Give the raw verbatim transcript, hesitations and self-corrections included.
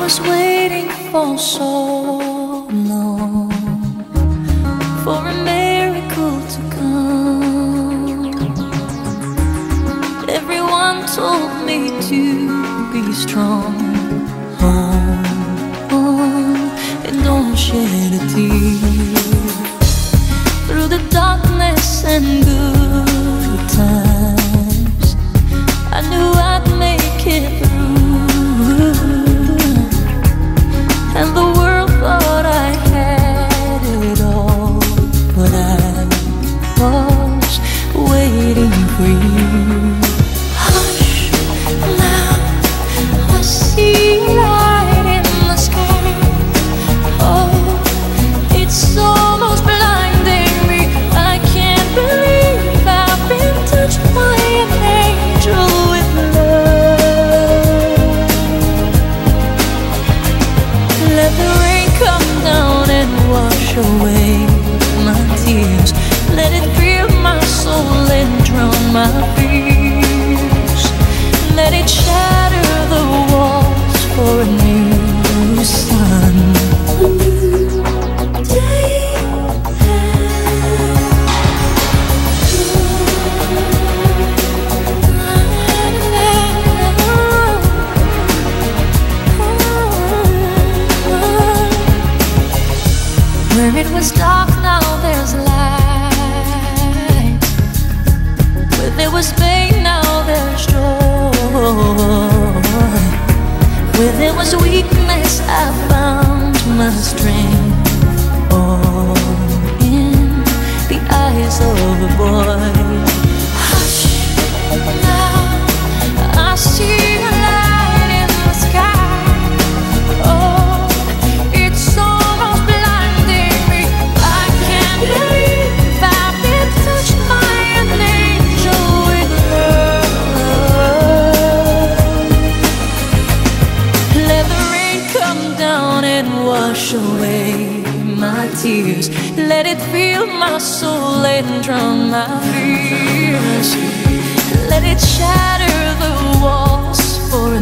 was waiting for so long, for a miracle to come. Everyone told me to be strong, oh, oh, and don't shed a tear. Through the darkness and good times, I knew I'd make it through. And the world thought I had it all, but I was waiting for you. Hush, now I see light in the sky. Oh, it's almost blinding me. I can't believe I've been touched by an angel with love. Let the rain come down and wash away my tears. Let it fill my soul and drown my fears. Let it shatter the walls for a new sun. It was dark, now there's light. Where there was pain, now there's joy. Where there was weakness, I found my strength, all in the eyes of a boy. Hush, now I see a light in the sky. Oh, away my tears. Let it fill my soul and drown my fears. Let it shatter the walls for